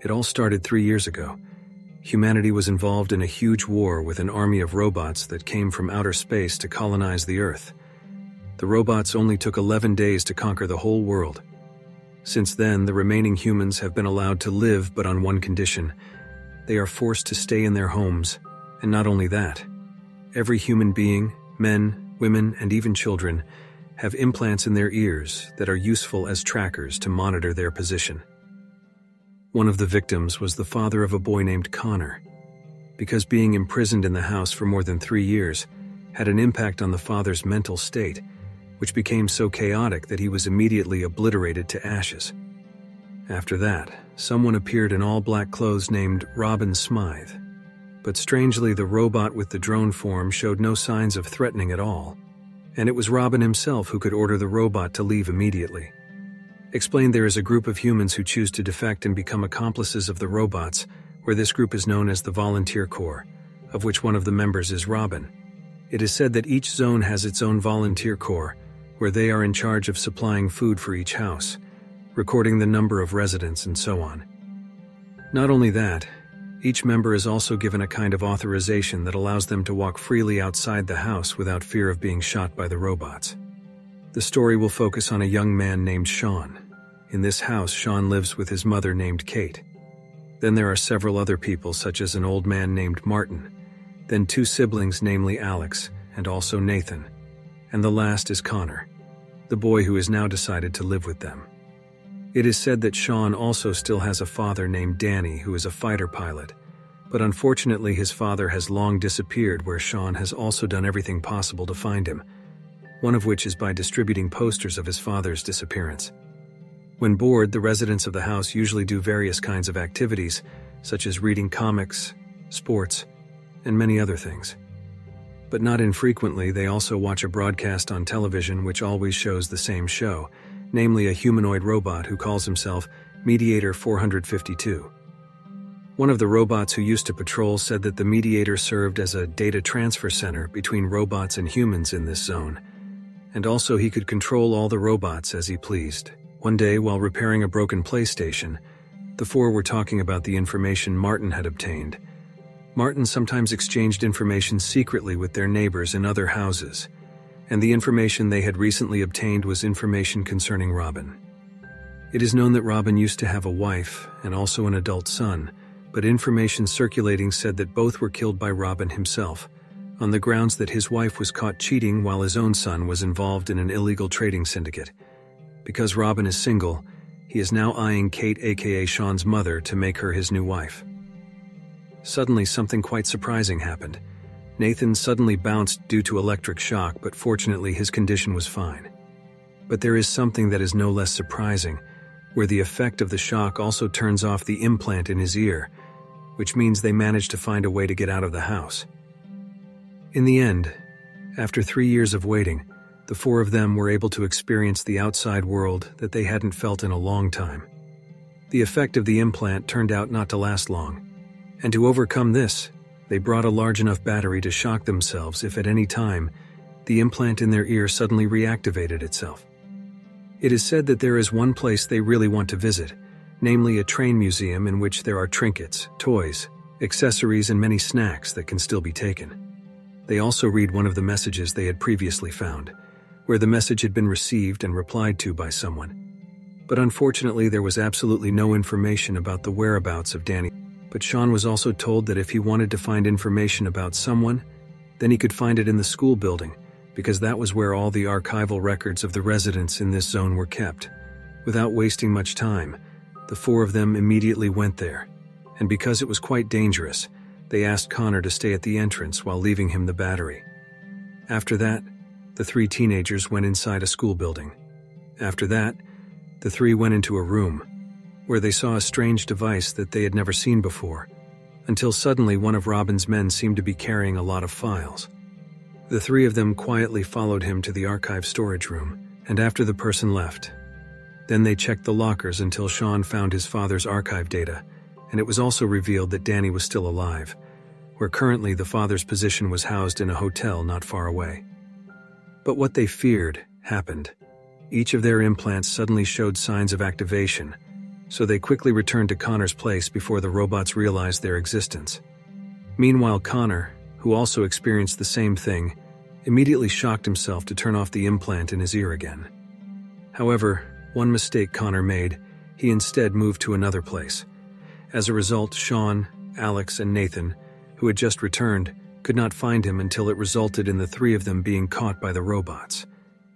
It all started 3 years ago. Humanity was involved in a huge war with an army of robots that came from outer space to colonize the Earth. The robots only took 11 days to conquer the whole world. Since then, the remaining humans have been allowed to live, but on one condition. They are forced to stay in their homes, and not only that. Every human being, men, women, and even children, have implants in their ears that are useful as trackers to monitor their position. One of the victims was the father of a boy named Connor. Because being imprisoned in the house for more than 3 years had an impact on the father's mental state, which became so chaotic that he was immediately obliterated to ashes. After that, someone appeared in all-black clothes named Robin Smythe. But strangely, the robot with the drone form showed no signs of threatening at all, and it was Robin himself who could order the robot to leave immediately. Explained, there is a group of humans who choose to defect and become accomplices of the robots, where this group is known as the Volunteer Corps, of which one of the members is Robin. It is said that each zone has its own Volunteer Corps, where they are in charge of supplying food for each house, recording the number of residents and so on. Not only that, each member is also given a kind of authorization that allows them to walk freely outside the house without fear of being shot by the robots. The story will focus on a young man named Sean. In this house, Sean lives with his mother named Kate. Then there are several other people, such as an old man named Martin, then two siblings, namely Alex and also Nathan, and the last is Connor, the boy who has now decided to live with them. It is said that Sean also still has a father named Danny, who is a fighter pilot, but unfortunately his father has long disappeared, where Sean has also done everything possible to find him, one of which is by distributing posters of his father's disappearance. When bored, the residents of the house usually do various kinds of activities, such as reading comics, sports, and many other things. But not infrequently, they also watch a broadcast on television which always shows the same show, namely a humanoid robot who calls himself Mediator 452. One of the robots who used to patrol said that the Mediator served as a data transfer center between robots and humans in this zone, and also he could control all the robots as he pleased. One day, while repairing a broken PlayStation, the four were talking about the information Martin had obtained. Martin sometimes exchanged information secretly with their neighbors in other houses, and the information they had recently obtained was information concerning Robin. It is known that Robin used to have a wife and also an adult son, but information circulating said that both were killed by Robin himself, on the grounds that his wife was caught cheating while his own son was involved in an illegal trading syndicate. Because Robin is single, he is now eyeing Kate, aka Sean's mother, to make her his new wife. Suddenly, something quite surprising happened. Nathan suddenly bounced due to electric shock, but fortunately his condition was fine. But there is something that is no less surprising, where the effect of the shock also turns off the implant in his ear, which means they managed to find a way to get out of the house. In the end, after 3 years of waiting, the four of them were able to experience the outside world that they hadn't felt in a long time. The effect of the implant turned out not to last long, and to overcome this, they brought a large enough battery to shock themselves if at any time the implant in their ear suddenly reactivated itself. It is said that there is one place they really want to visit, namely a train museum in which there are trinkets, toys, accessories, and many snacks that can still be taken. They also read one of the messages they had previously found, where the message had been received and replied to by someone. But unfortunately, there was absolutely no information about the whereabouts of Danny. But Sean was also told that if he wanted to find information about someone, then he could find it in the school building, because that was where all the archival records of the residents in this zone were kept. Without wasting much time, the four of them immediately went there, and because it was quite dangerous, they asked Connor to stay at the entrance while leaving him the battery. After that, the three teenagers went inside a school building. After that, the three went into a room, where they saw a strange device that they had never seen before, until suddenly one of Robin's men seemed to be carrying a lot of files. The three of them quietly followed him to the archive storage room, and after the person left, then they checked the lockers until Sean found his father's archive data, and it was also revealed that Danny was still alive, where currently the father's position was housed in a hotel not far away. But what they feared happened. Each of their implants suddenly showed signs of activation, so they quickly returned to Connor's place before the robots realized their existence. Meanwhile, Connor, who also experienced the same thing, immediately shocked himself to turn off the implant in his ear again. However, one mistake Connor made, he instead moved to another place. As a result, Sean, Alex, and Nathan, who had just returned, could not find him until it resulted in the three of them being caught by the robots.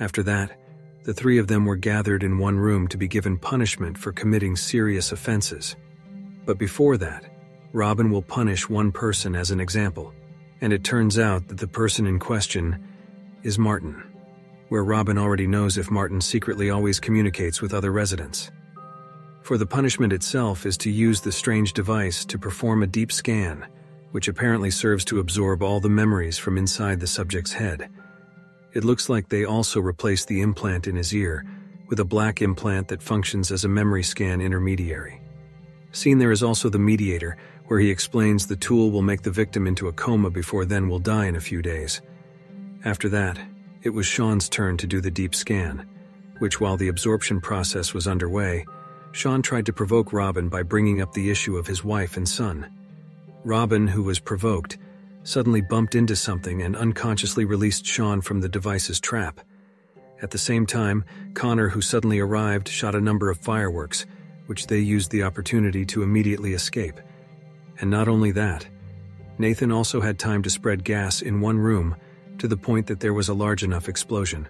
After that, the three of them were gathered in one room to be given punishment for committing serious offenses. But before that, Robin will punish one person as an example, and it turns out that the person in question is Martin, where Robin already knows if Martin secretly always communicates with other residents. For the punishment itself is to use the strange device to perform a deep scan, which apparently serves to absorb all the memories from inside the subject's head. It looks like they also replaced the implant in his ear with a black implant that functions as a memory scan intermediary. Seen there is also the Mediator, where he explains the tool will make the victim into a coma before then will die in a few days. After that, it was Sean's turn to do the deep scan, which while the absorption process was underway, Sean tried to provoke Robin by bringing up the issue of his wife and son. Robin, who was provoked, suddenly bumped into something and unconsciously released Sean from the device's trap. At the same time, Connor, who suddenly arrived, shot a number of fireworks, which they used the opportunity to immediately escape. And not only that, Nathan also had time to spread gas in one room to the point that there was a large enough explosion.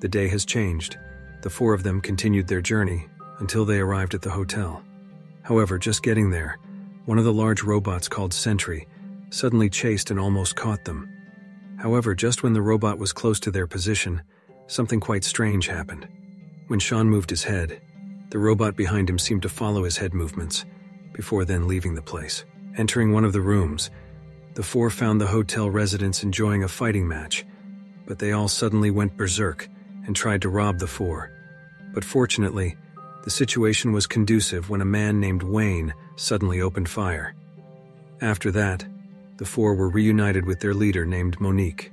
The day has changed. The four of them continued their journey until they arrived at the hotel. However, just getting there, one of the large robots called Sentry suddenly chased and almost caught them. However, just when the robot was close to their position, something quite strange happened. When Sean moved his head, the robot behind him seemed to follow his head movements, before then leaving the place. Entering one of the rooms, the four found the hotel residents enjoying a fighting match, but they all suddenly went berserk and tried to rob the four. But fortunately, the situation was conducive when a man named Wayne suddenly opened fire. After that, the four were reunited with their leader named Monique,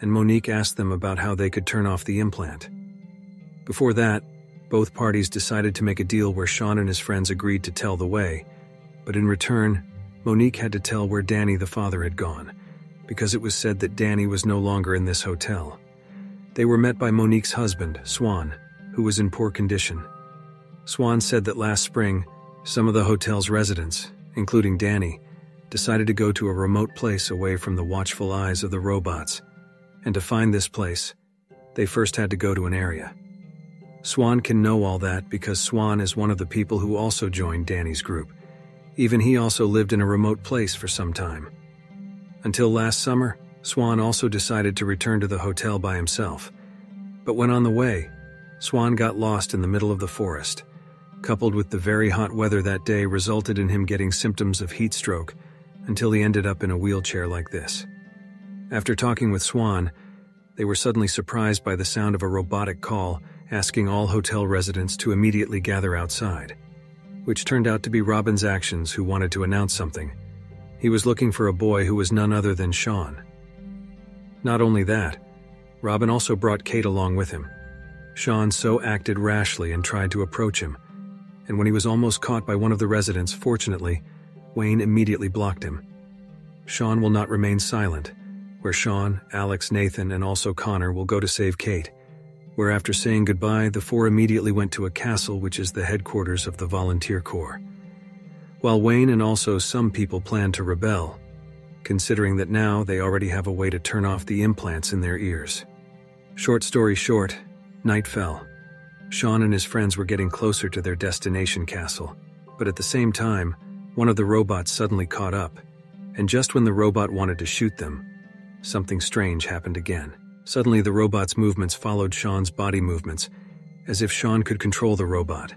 and Monique asked them about how they could turn off the implant. Before that, both parties decided to make a deal where Sean and his friends agreed to tell the way, but in return, Monique had to tell where Danny the father had gone, because it was said that Danny was no longer in this hotel. They were met by Monique's husband, Swan, who was in poor condition. Swan said that last spring, some of the hotel's residents, including Danny, decided to go to a remote place away from the watchful eyes of the robots, and to find this place, they first had to go to an area. Swan can know all that because Swan is one of the people who also joined Danny's group. Even he also lived in a remote place for some time. Until last summer, Swan also decided to return to the hotel by himself. But when on the way, Swan got lost in the middle of the forest. Coupled with the very hot weather that day resulted in him getting symptoms of heat stroke until he ended up in a wheelchair like this. After talking with Swan, they were suddenly surprised by the sound of a robotic call asking all hotel residents to immediately gather outside, which turned out to be Robin's actions who wanted to announce something. He was looking for a boy who was none other than Sean. Not only that, Robin also brought Kate along with him. Sean so acted rashly and tried to approach him, and when he was almost caught by one of the residents, fortunately, Wayne immediately blocked him. Sean will not remain silent, where Sean, Alex, Nathan, and also Connor will go to save Kate, where after saying goodbye, the four immediately went to a castle which is the headquarters of the Volunteer Corps. While Wayne and also some people plan to rebel, considering that now they already have a way to turn off the implants in their ears. Short story short, night fell. Sean and his friends were getting closer to their destination castle, but at the same time, one of the robots suddenly caught up, and just when the robot wanted to shoot them, something strange happened again. Suddenly, the robot's movements followed Sean's body movements, as if Sean could control the robot,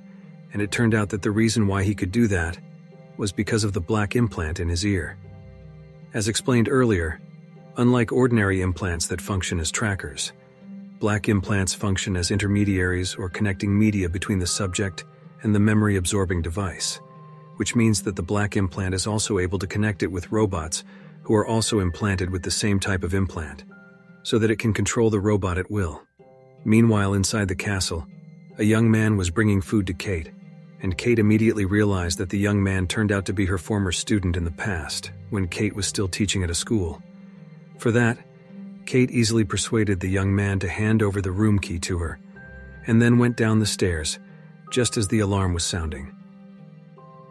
and it turned out that the reason why he could do that was because of the black implant in his ear. As explained earlier, unlike ordinary implants that function as trackers, black implants function as intermediaries or connecting media between the subject and the memory-absorbing device, which means that the black implant is also able to connect it with robots who are also implanted with the same type of implant, so that it can control the robot at will. Meanwhile, inside the castle, a young man was bringing food to Kate, and Kate immediately realized that the young man turned out to be her former student in the past, when Kate was still teaching at a school. For that, Kate easily persuaded the young man to hand over the room key to her, and then went down the stairs, just as the alarm was sounding.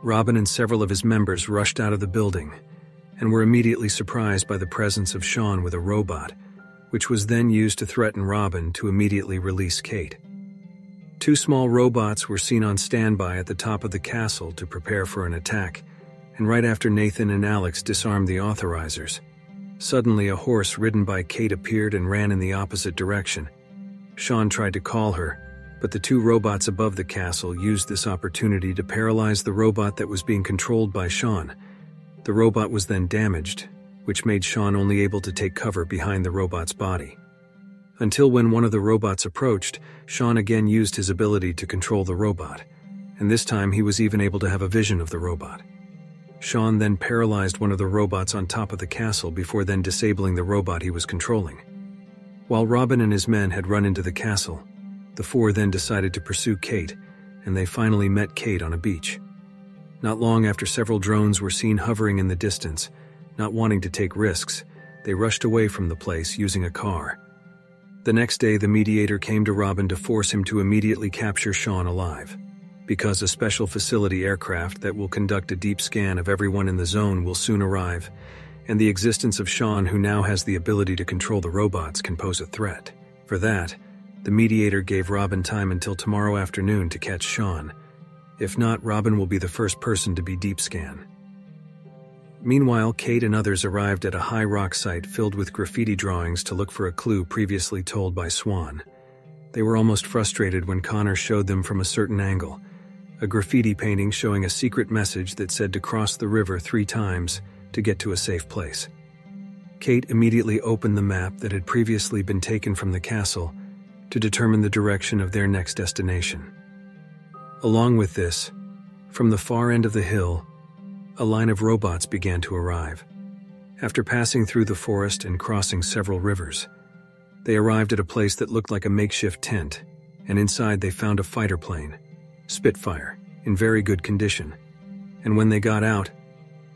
Robin and several of his members rushed out of the building, and were immediately surprised by the presence of Sean with a robot, which was then used to threaten Robin to immediately release Kate. Two small robots were seen on standby at the top of the castle to prepare for an attack, and right after Nathan and Alex disarmed the authorizers, suddenly a horse ridden by Kate appeared and ran in the opposite direction. Sean tried to call her, but the two robots above the castle used this opportunity to paralyze the robot that was being controlled by Sean. The robot was then damaged, which made Sean only able to take cover behind the robot's body. Until when one of the robots approached, Sean again used his ability to control the robot, and this time he was even able to have a vision of the robot. Sean then paralyzed one of the robots on top of the castle before then disabling the robot he was controlling. While Robin and his men had run into the castle, the four then decided to pursue Kate, and they finally met Kate on a beach. Not long after several drones were seen hovering in the distance, not wanting to take risks, they rushed away from the place using a car. The next day, the mediator came to Robin to force him to immediately capture Sean alive, because a special facility aircraft that will conduct a deep scan of everyone in the zone will soon arrive, and the existence of Sean, who now has the ability to control the robots, can pose a threat. For that, the mediator gave Robin time until tomorrow afternoon to catch Sean. If not, Robin will be the first person to be deep scan. Meanwhile, Kate and others arrived at a high rock site filled with graffiti drawings to look for a clue previously told by Swan. They were almost frustrated when Connor showed them from a certain angle, a graffiti painting showing a secret message that said to cross the river 3 times to get to a safe place. Kate immediately opened the map that had previously been taken from the castle to determine the direction of their next destination. Along with this, from the far end of the hill, a line of robots began to arrive. After passing through the forest and crossing several rivers, they arrived at a place that looked like a makeshift tent, and inside they found a fighter plane, Spitfire, in very good condition. And when they got out,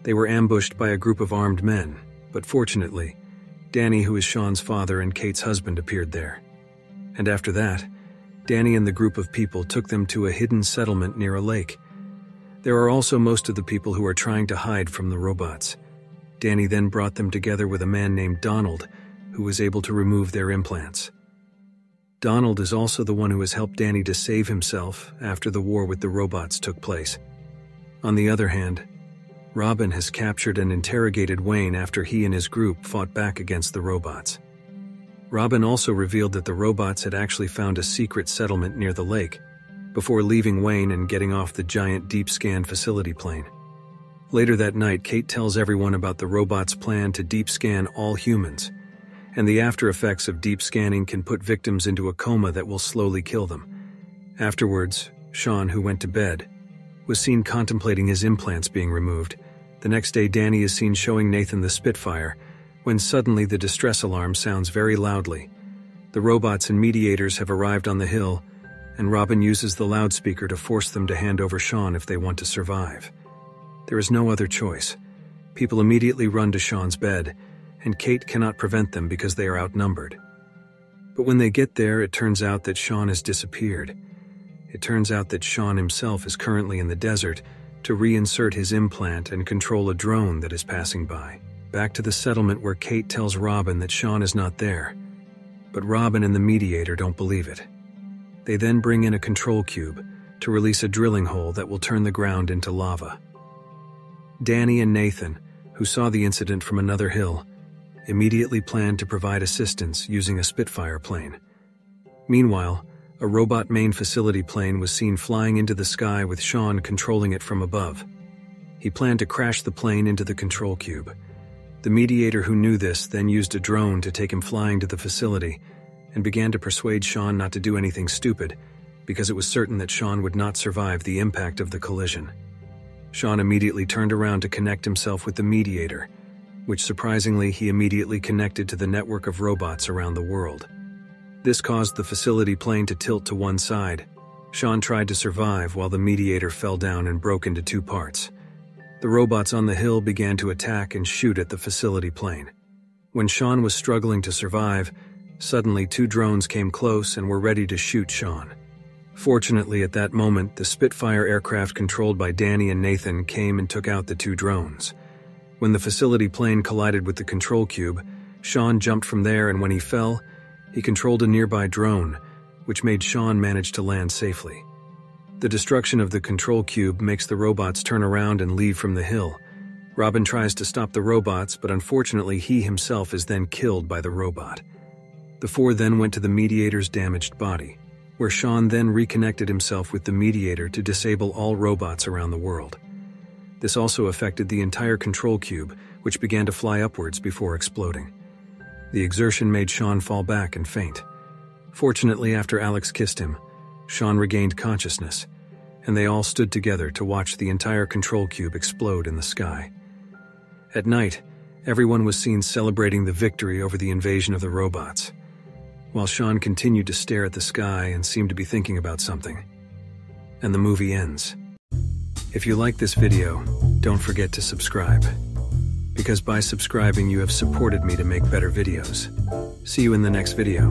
they were ambushed by a group of armed men, but fortunately, Danny, who is Sean's father and Kate's husband, appeared there. And after that, Danny and the group of people took them to a hidden settlement near a lake. There are also most of the people who are trying to hide from the robots. Danny then brought them together with a man named Donald, who was able to remove their implants. Donald is also the one who has helped Danny to save himself after the war with the robots took place. On the other hand, Robin has captured and interrogated Wayne after he and his group fought back against the robots. Robin also revealed that the robots had actually found a secret settlement near the lake, before leaving Wayne and getting off the giant deep scan facility plane. Later that night, Kate tells everyone about the robots' plan to deep scan all humans, and the after effects of deep scanning can put victims into a coma that will slowly kill them. Afterwards, Sean, who went to bed, was seen contemplating his implants being removed. The next day, Danny is seen showing Nathan the Spitfire, when suddenly the distress alarm sounds very loudly. The robots and mediators have arrived on the hill, and Robin uses the loudspeaker to force them to hand over Sean if they want to survive. There is no other choice. People immediately run to Sean's bed, and Kate cannot prevent them because they are outnumbered. But when they get there, it turns out that Sean has disappeared. It turns out that Sean himself is currently in the desert to reinsert his implant and control a drone that is passing by. Back to the settlement, where Kate tells Robin that Sean is not there, but Robin and the mediator don't believe it. They then bring in a control cube to release a drilling hole that will turn the ground into lava. Danny and Nathan, who saw the incident from another hill, immediately planned to provide assistance using a Spitfire plane. Meanwhile, a robot main facility plane was seen flying into the sky with Sean controlling it from above. He planned to crash the plane into the control cube. The mediator, who knew this, then used a drone to take him flying to the facility and began to persuade Sean not to do anything stupid, because it was certain that Sean would not survive the impact of the collision. Sean immediately turned around to connect himself with the mediator, which surprisingly he immediately connected to the network of robots around the world. This caused the facility plane to tilt to one side, Sean tried to survive while the mediator fell down and broke into two parts. The robots on the hill began to attack and shoot at the facility plane. When Sean was struggling to survive, suddenly two drones came close and were ready to shoot Sean. Fortunately, at that moment, the Spitfire aircraft controlled by Danny and Nathan came and took out the two drones. When the facility plane collided with the control cube, Sean jumped from there, and when he fell, he controlled a nearby drone, which made Sean manage to land safely. The destruction of the control cube makes the robots turn around and leave from the hill. Robin tries to stop the robots, but unfortunately he himself is then killed by the robot. The four then went to the mediator's damaged body, where Sean then reconnected himself with the mediator to disable all robots around the world. This also affected the entire control cube, which began to fly upwards before exploding. The exertion made Sean fall back and faint. Fortunately, after Alex kissed him, Sean regained consciousness, and they all stood together to watch the entire control cube explode in the sky. At night, everyone was seen celebrating the victory over the invasion of the robots, while Sean continued to stare at the sky and seemed to be thinking about something. And the movie ends. If you like this video, don't forget to subscribe, because by subscribing you have supported me to make better videos. See you in the next video.